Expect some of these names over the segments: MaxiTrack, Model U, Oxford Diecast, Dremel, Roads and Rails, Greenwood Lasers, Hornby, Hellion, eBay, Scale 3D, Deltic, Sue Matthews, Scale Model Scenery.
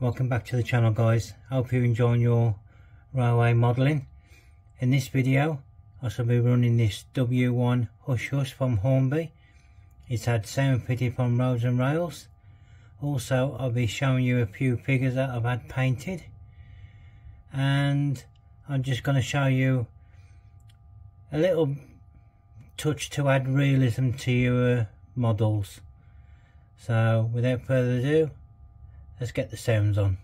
Welcome back to the channel, guys. Hope you're enjoying your railway modelling. In this video I shall be running this W1 Hush Hush from Hornby. It's had sound fitted from Roads and Rails. Also I'll be showing you a few figures that I've had painted, and I'm just going to show you a little touch to add realism to your models. So without further ado, let's get the sounds on.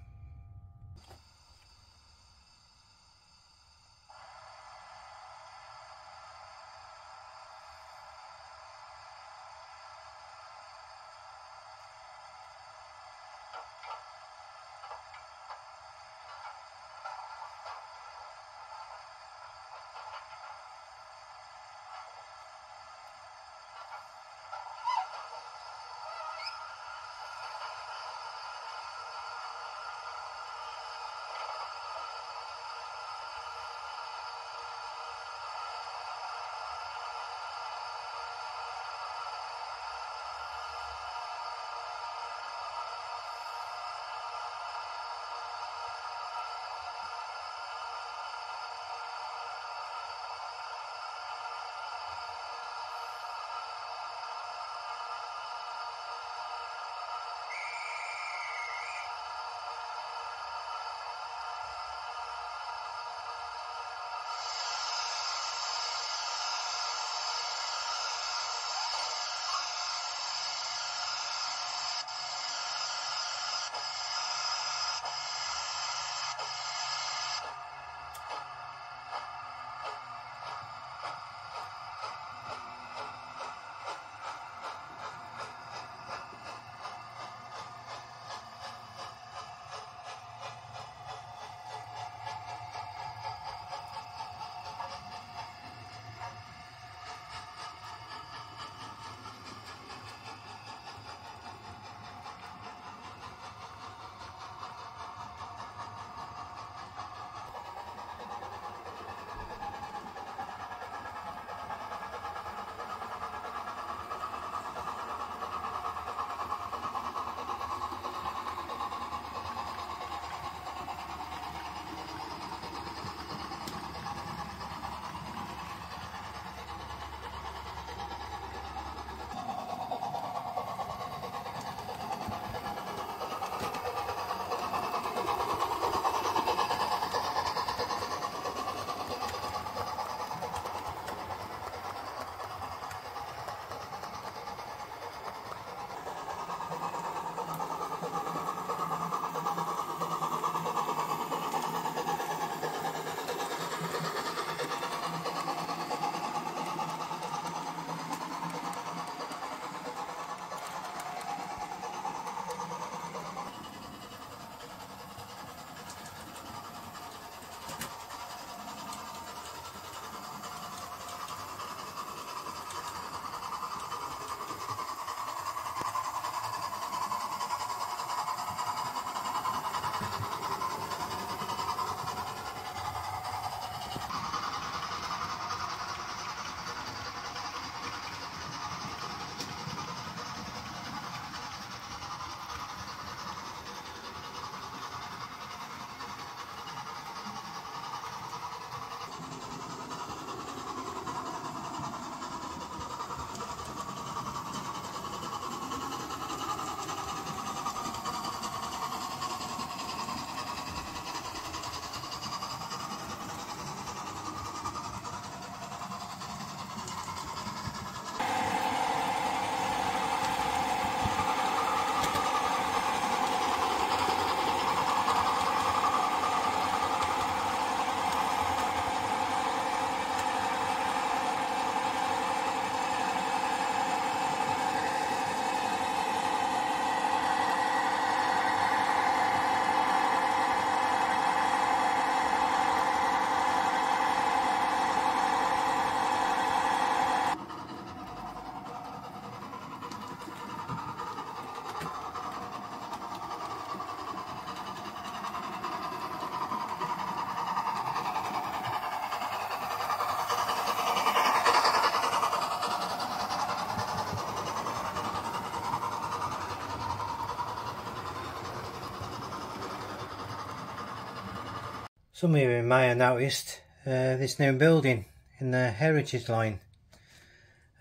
Some of you may have noticed this new building in the heritage line.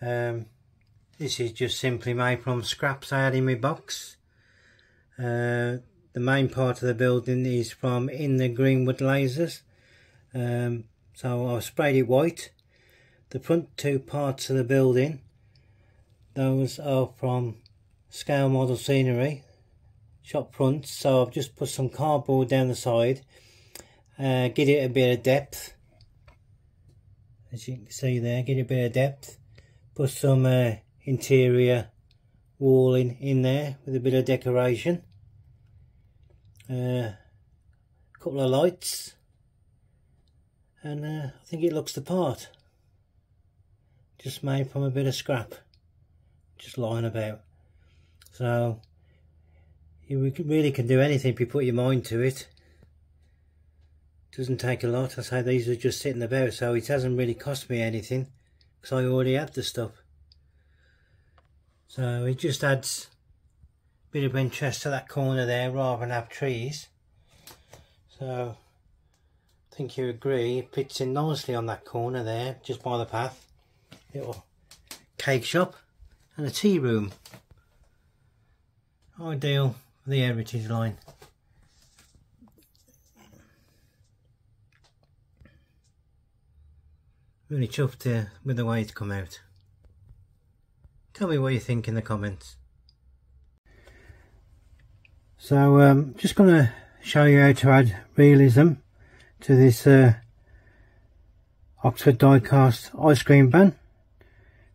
This is just simply made from scraps I had in my box. The main part of the building is from in the Greenwood Lasers. So I've sprayed it white. The front two parts of the building, those are from Scale Model Scenery shop front, so I've just put some cardboard down the side, give it a bit of depth, as you can see there, give it a bit of depth, put some interior walling in there with a bit of decoration, couple of lights, and I think it looks the part, just made from a bit of scrap just lying about. So you really can do anything if you put your mind to it. Doesn't take a lot. I say these are just sitting about, so it hasn't really cost me anything because I already had the stuff. So it just adds a bit of interest to that corner there rather than have trees. So I think you agree it fits in nicely on that corner there, just by the path. Little cake shop and a tea room. Ideal for the heritage line. Really chuffed with the way it's come out. Tell me what you think in the comments. So just going to show you how to add realism to this Oxford Diecast ice cream van.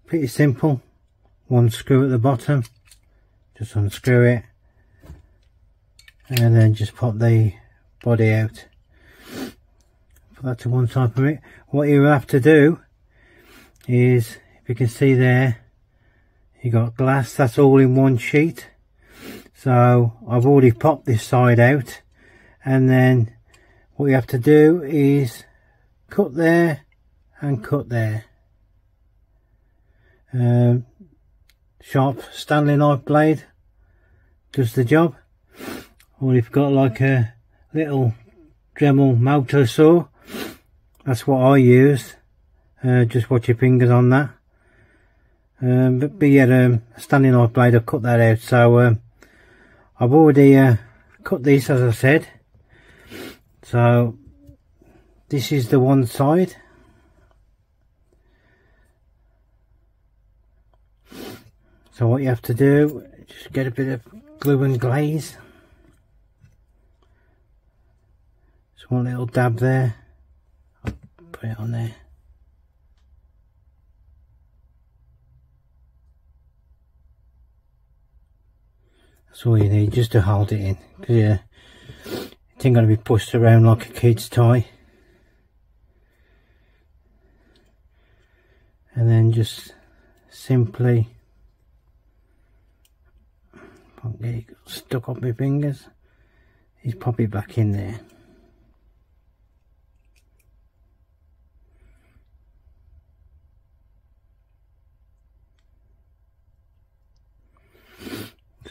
Pretty simple. One screw at the bottom. Just unscrew it and then just pop the body out. Put that to one side for it. What you will have to do is, if you can see there, you got glass, that's all in one sheet. So I've already popped this side out, and then what you have to do is cut there and cut there. Sharp Stanley knife blade does the job, or if you've got like a little Dremel motor saw, that's what I use. Just watch your fingers on that. But yeah, a Stanley knife blade will cut that out. So I've already cut this, as I said. So this is the one side. So what you have to do, just get a bit of glue and glaze. Just one little dab there. I'll put it on there. That's all you need, just to hold it in. Because it ain't going to be pushed around like a kid's toy. And then just simply... get it stuck on my fingers, just pop it back in there.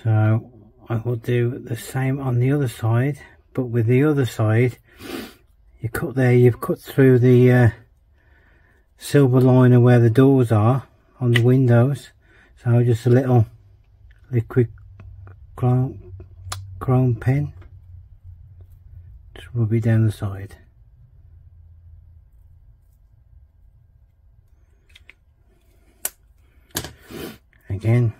So I will do the same on the other side, but with the other side you cut there, you've cut through the silver liner where the doors are on the windows, so just a little liquid chrome pen, just rub it down the side. Again,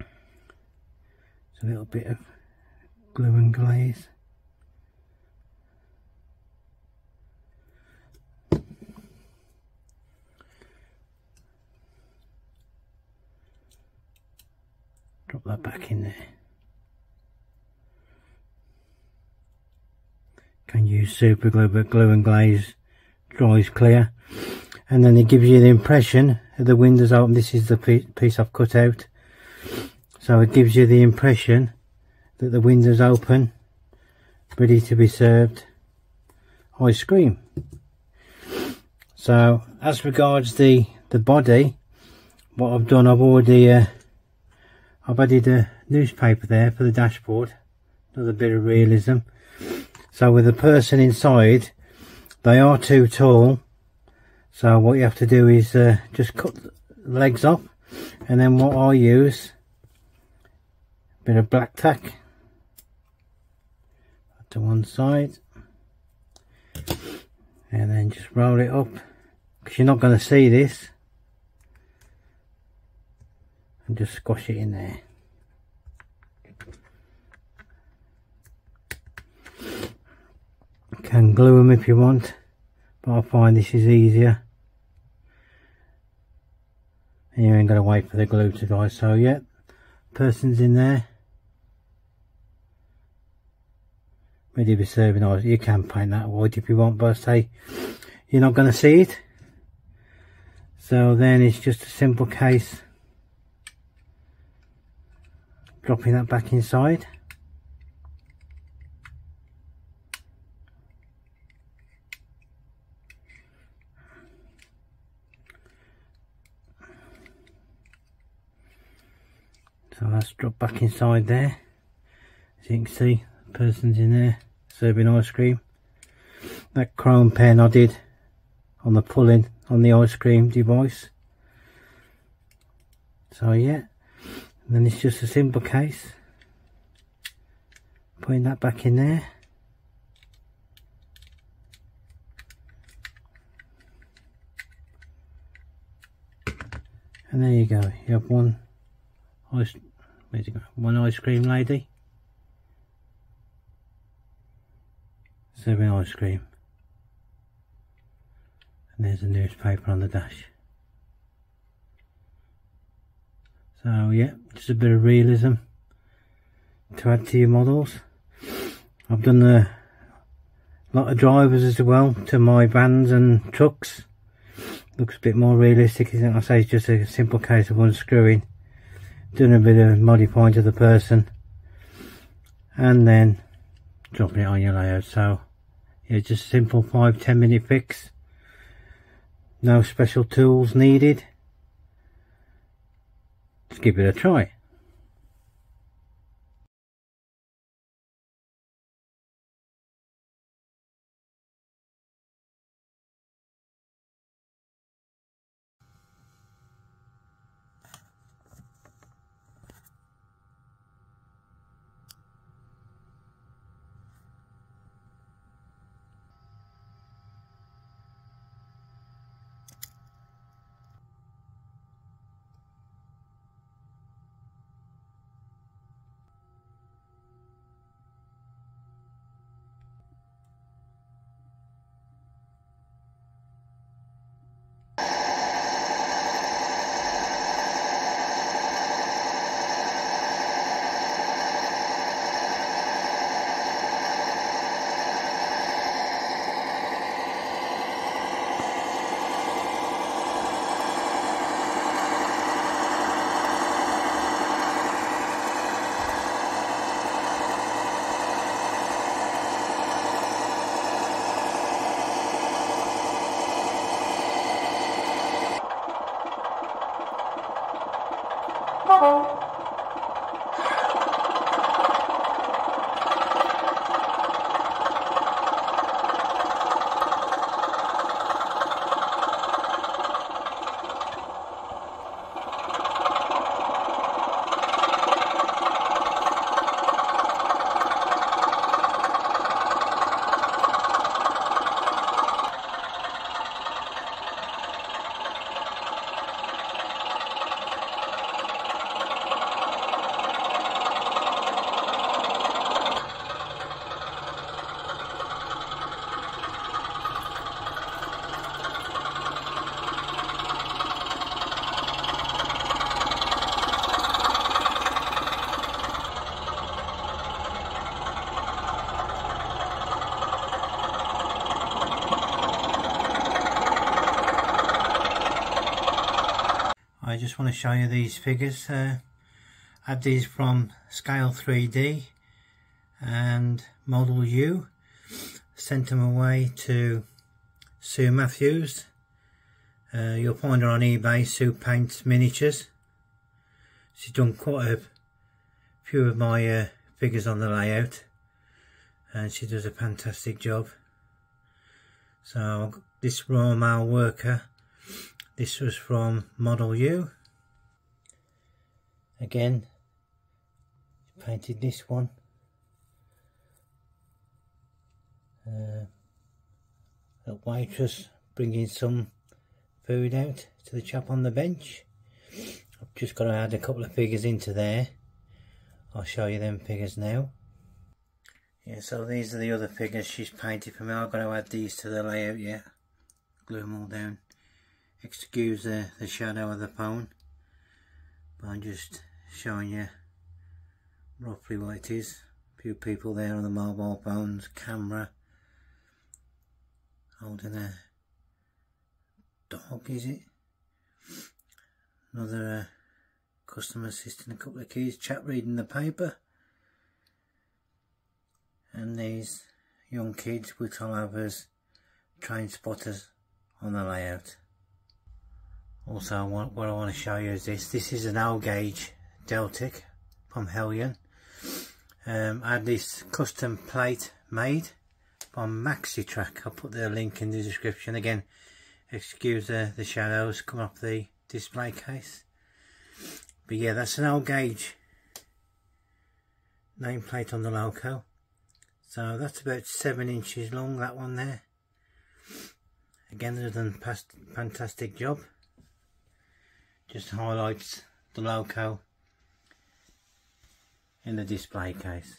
it's a little bit of glue and glaze. Drop that back in there. Can use super glue, but glue and glaze dries clear, and then it gives you the impression that the window's open. This is the piece I've cut out, so it gives you the impression that the window's open, ready to be served ice cream. So as regards the body, what I've done, I've added a newspaper there for the dashboard, another bit of realism. So with a person inside, they are too tall, so what you have to do is just cut the legs off, and then what I use, a bit of black tack to one side, and then just roll it up, because you're not going to see this, and just squash it in there. You can glue them if you want, but I find this is easier, and you ain't got to wait for the glue to dry. So yeah, person's in there, ready to be serving ice. You can paint that white if you want, but I say you're not going to see it. So then it's just a simple case dropping that back inside. So that's dropped back inside there. As you can see, the person's in there serving ice cream. That chrome pen I did on the pulling on the ice cream device. So yeah, and then it's just a simple case. Putting that back in there. And there you go, you have one ice cream. Where's it going? One ice cream lady serving ice cream, and there's a newspaper on the dash. So yeah, just a bit of realism to add to your models. I've done a lot of drivers as well to my vans and trucks. Looks a bit more realistic, isn't it? I say it's just a simple case of unscrewing, doing a bit of modifying to the person, and then dropping it on your layout. So yeah, just a simple 5-10 minute fix, no special tools needed. Just give it a try. I just want to show you these figures. I had these from Scale 3D and Model U. Sent them away to Sue Matthews. You'll find her on eBay. Sue paints miniatures. She's done quite a few of my figures on the layout, and she does a fantastic job. So this raw mile worker, this was from Model U. Again, painted this one. A waitress bringing some food out to the chap on the bench. I've just got to add a couple of figures into there. I'll show you them figures now. Yeah, so these are the other figures she's painted for me. I've got to add these to the layout yet. Glue them all down. Excuse the shadow of the phone, but I'm just showing you roughly what it is. A few people there on the mobile phones, camera, holding a dog, is it? Another customer assisting a couple of kids, chap reading the paper, and these young kids, which I'll have as train spotters on the layout. Also, what I want to show you is this. This is an L gauge Deltic from Hellion. I had this custom plate made from MaxiTrack. I'll put the link in the description. Again, excuse the shadows coming off the display case. But yeah, that's an L gauge nameplate on the loco. So that's about 7 inches long, that one there. Again, they've done a fantastic job. Just highlights the loco in the display case.